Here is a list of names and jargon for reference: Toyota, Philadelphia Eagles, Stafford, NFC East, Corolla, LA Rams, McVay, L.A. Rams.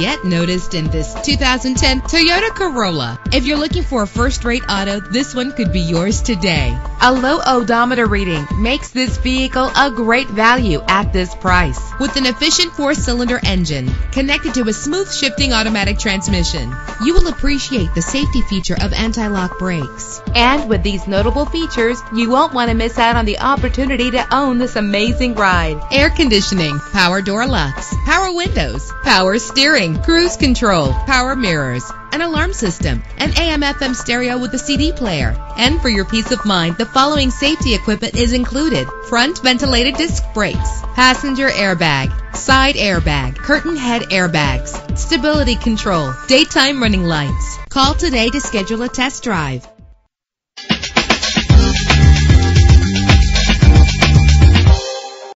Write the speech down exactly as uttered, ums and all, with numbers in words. Get noticed in this two thousand ten Toyota Corolla. If you're looking for a first-rate auto, this one could be yours today. A low odometer reading makes this vehicle a great value at this price. With an efficient four-cylinder engine connected to a smooth shifting automatic transmission, you will appreciate the safety feature of anti-lock brakes. And with these notable features, you won't want to miss out on the opportunity to own this amazing ride. Air conditioning, power door locks, power windows, power steering, cruise control, power mirrors, an alarm system, an A M F M stereo with a C D player. And for your peace of mind, the following safety equipment is included: front ventilated disc brakes, passenger airbag, side airbag, curtain head airbags, stability control, daytime running lights. Call today to schedule a test drive.